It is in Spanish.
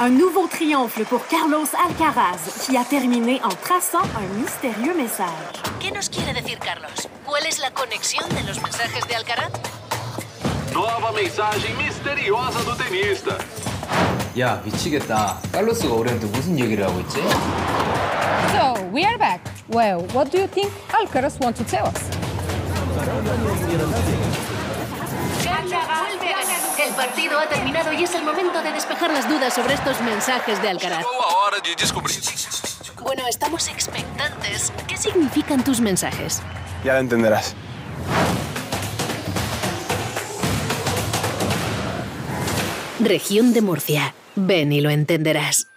Un nouveau triomphe pour Carlos Alcaraz, qui a terminé en traçant un mystérieux message. ¿Qué nos quiere decir Carlos? ¿Cuál es la conexión de los mensajes de Alcaraz? Nueva mensaje misteriosa del tenista. Ya, 미치겠다. Carlos가 우리한테 무슨 얘기를 하고 있지? So, we are back. Well, what do you think Alcaraz wants to tell us? El partido ha terminado y es el momento de despejar las dudas sobre estos mensajes de Alcaraz. Llegó la hora de descubrir. Bueno, estamos expectantes. ¿Qué significan tus mensajes? Ya lo entenderás. Región de Murcia. Ven y lo entenderás.